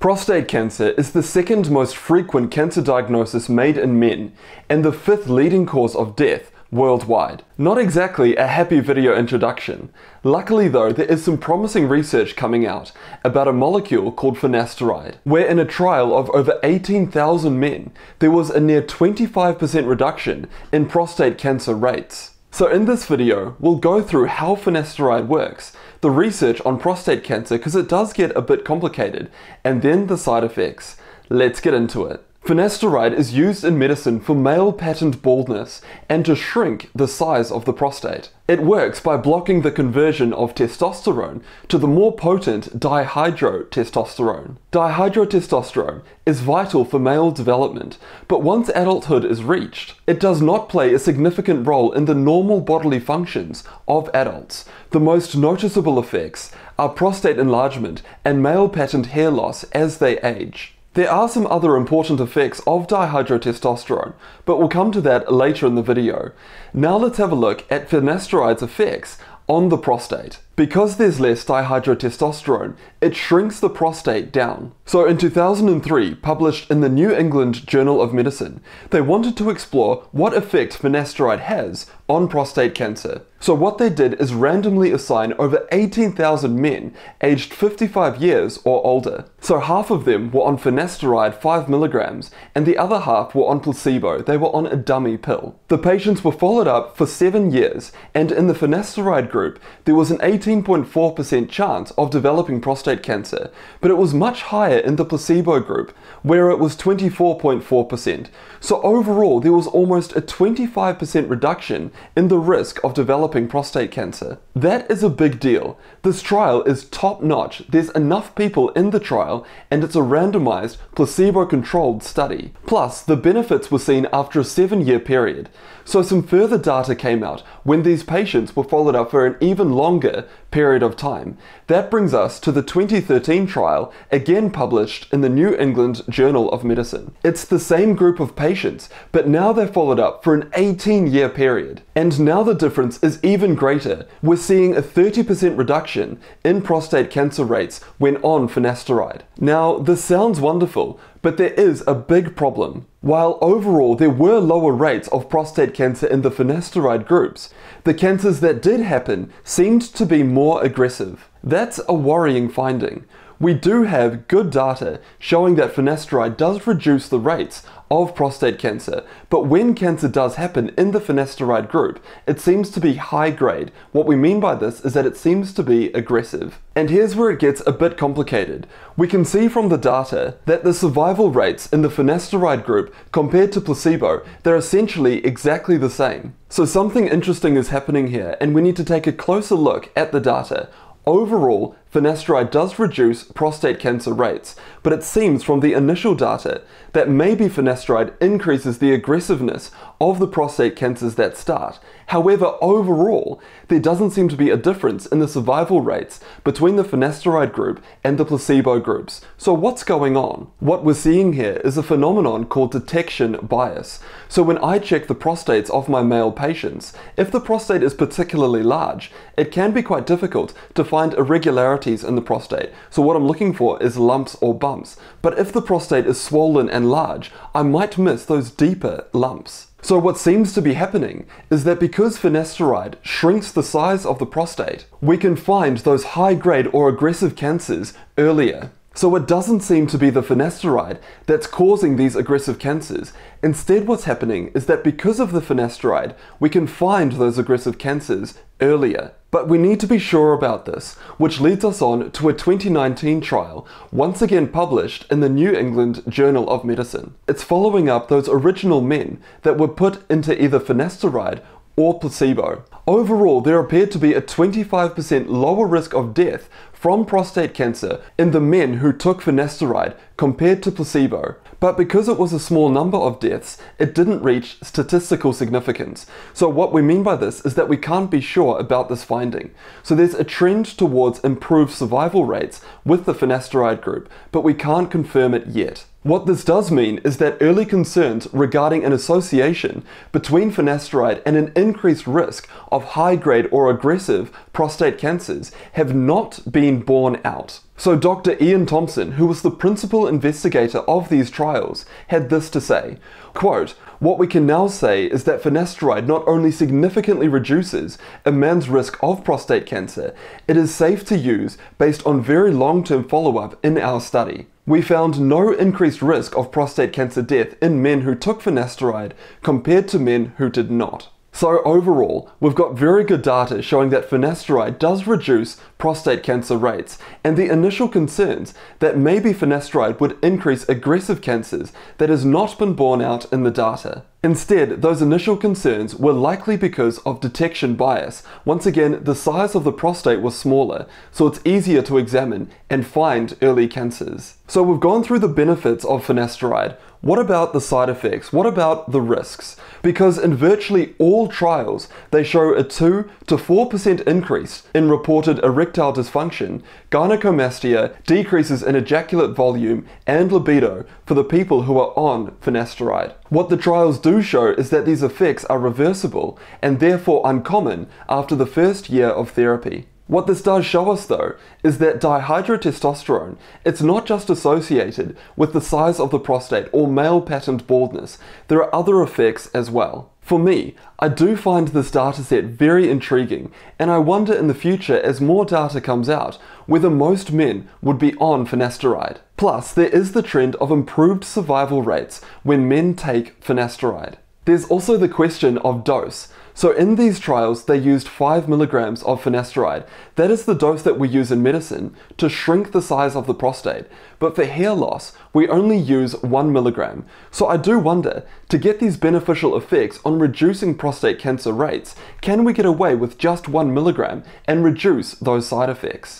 Prostate cancer is the second most frequent cancer diagnosis made in men and the fifth leading cause of death worldwide. Not exactly a happy video introduction. Luckily though, there is some promising research coming out about a molecule called finasteride, where in a trial of over 18,000 men, there was a near 25% reduction in prostate cancer rates. So in this video, we'll go through how finasteride works, the research on prostate cancer because it does get a bit complicated, and then the side effects. Let's get into it. Finasteride is used in medicine for male pattern baldness and to shrink the size of the prostate. It works by blocking the conversion of testosterone to the more potent dihydrotestosterone. Dihydrotestosterone is vital for male development, but once adulthood is reached, it does not play a significant role in the normal bodily functions of adults. The most noticeable effects are prostate enlargement and male pattern hair loss as they age. There are some other important effects of dihydrotestosterone, but we'll come to that later in the video. Now let's have a look at finasteride's effects on the prostate. Because there's less dihydrotestosterone, it shrinks the prostate down. So in 2003, published in the New England Journal of Medicine, they wanted to explore what effect finasteride has on prostate cancer. So what they did is randomly assign over 18,000 men aged 55 years or older. So half of them were on finasteride 5 mg and the other half were on placebo. They were on a dummy pill. The patients were followed up for 7 years, and in the finasteride group, there was an 18.4% chance of developing prostate cancer, but it was much higher in the placebo group, where it was 24.4%. So overall, there was almost a 25% reduction in the risk of developing prostate cancer. That is a big deal. This trial is top-notch. There's enough people in the trial, and it's a randomized, placebo-controlled study. Plus, the benefits were seen after a 7-year period. So some further data came out when these patients were followed up for an even longer period of time. That brings us to the 2013 trial, again published in the New England Journal of Medicine. It's the same group of patients, but now they're followed up for an 18-year period. And now the difference is even greater. We're seeing a 30% reduction in prostate cancer rates when on finasteride. Now, this sounds wonderful, but there is a big problem. While overall there were lower rates of prostate cancer in the finasteride groups, the cancers that did happen seemed to be more aggressive. That's a worrying finding. We do have good data showing that finasteride does reduce the rates of prostate cancer, but when cancer does happen in the finasteride group, it seems to be high grade. What we mean by this is that it seems to be aggressive. And here's where it gets a bit complicated. We can see from the data that the survival rates in the finasteride group compared to placebo, they're essentially exactly the same. So something interesting is happening here, and we need to take a closer look at the data. Overall, finasteride does reduce prostate cancer rates, but it seems from the initial data that maybe finasteride increases the aggressiveness of the prostate cancers that start. However, overall, there doesn't seem to be a difference in the survival rates between the finasteride group and the placebo groups. So what's going on? What we're seeing here is a phenomenon called detection bias. So when I check the prostates of my male patients, if the prostate is particularly large, it can be quite difficult to find irregularities in the prostate. So what I'm looking for is lumps or bumps. But if the prostate is swollen and large, I might miss those deeper lumps. So what seems to be happening is that because finasteride shrinks the size of the prostate, we can find those high-grade or aggressive cancers earlier. So it doesn't seem to be the finasteride that's causing these aggressive cancers. Instead, what's happening is that because of the finasteride, we can find those aggressive cancers earlier. But we need to be sure about this, which leads us on to a 2019 trial, once again published in the New England Journal of Medicine. It's following up those original men that were put into either finasteride or placebo. Overall, there appeared to be a 25% lower risk of death from prostate cancer in the men who took finasteride compared to placebo. But because it was a small number of deaths, it didn't reach statistical significance. So what we mean by this is that we can't be sure about this finding. So there's a trend towards improved survival rates with the finasteride group, but we can't confirm it yet. What this does mean is that early concerns regarding an association between finasteride and an increased risk of high-grade or aggressive prostate cancers have not been borne out. So Dr. Ian Thompson, who was the principal investigator of these trials, had this to say, quote, "What we can now say is that finasteride not only significantly reduces a man's risk of prostate cancer, it is safe to use based on very long-term follow-up in our study. We found no increased risk of prostate cancer death in men who took finasteride compared to men who did not." So overall, we've got very good data showing that finasteride does reduce prostate cancer rates, and the initial concerns that maybe finasteride would increase aggressive cancers that has not been borne out in the data. Instead, those initial concerns were likely because of detection bias. Once again, the size of the prostate was smaller, so it's easier to examine and find early cancers. So we've gone through the benefits of finasteride. What about the side effects? What about the risks? Because in virtually all trials, they show a 2 to 4% increase in reported erectile dysfunction, gynecomastia, decreases in ejaculate volume, and libido for the people who are on finasteride. What the trials do show is that these effects are reversible and therefore uncommon after the first year of therapy. What this does show us though is that dihydrotestosterone, it's not just associated with the size of the prostate or male patterned baldness, there are other effects as well. For me, I do find this dataset very intriguing, and I wonder in the future as more data comes out whether most men would be on finasteride. Plus, there is the trend of improved survival rates when men take finasteride. There's also the question of dose. So in these trials, they used 5 mg of finasteride. That is the dose that we use in medicine to shrink the size of the prostate. But for hair loss, we only use 1 mg. So I do wonder, to get these beneficial effects on reducing prostate cancer rates, can we get away with just 1 mg and reduce those side effects?